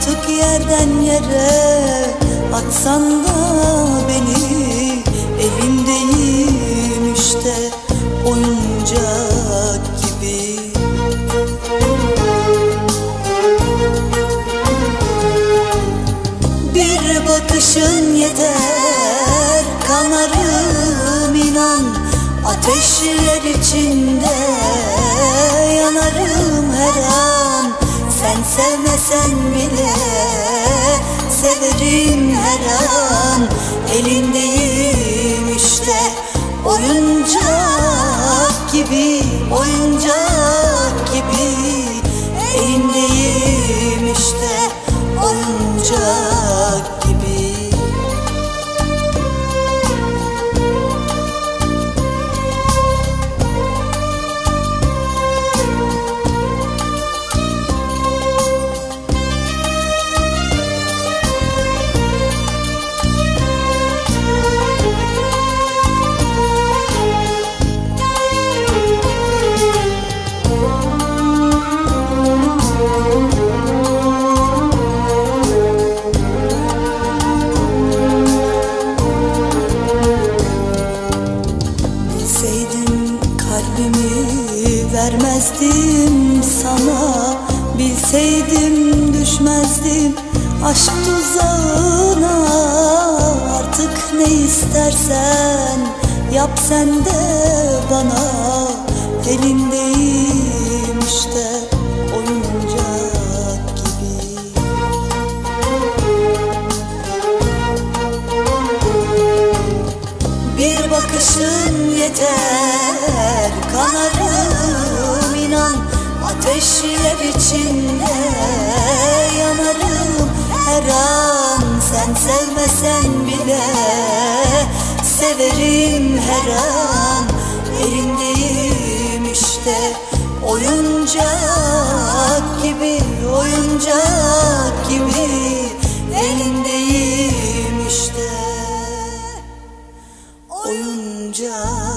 Artık yerden yere atsan da beni, elim değil işte oyuncak gibi. Bir bakışın yeter, kanarım inan, ateşler içinde yanarım her an. Sen sevmesen bile severim her an. Elindeyim işte oyuncak gibi, oyuncak gibi. Elindeyim işte oyuncak gibi. Vermezdim sana, bilseydim düşmezdim aşk tuzağına. Artık ne istersen yap sen de bana, elimdeyim işte oyuncak gibi. Bir bakışın yeter, kanarım inan, ateşler içinde yanarım her an. Sen sevmesen bile severim her an. Elindeyim işte oyuncak gibi, oyuncak gibi. Elindeyim işte oyuncak.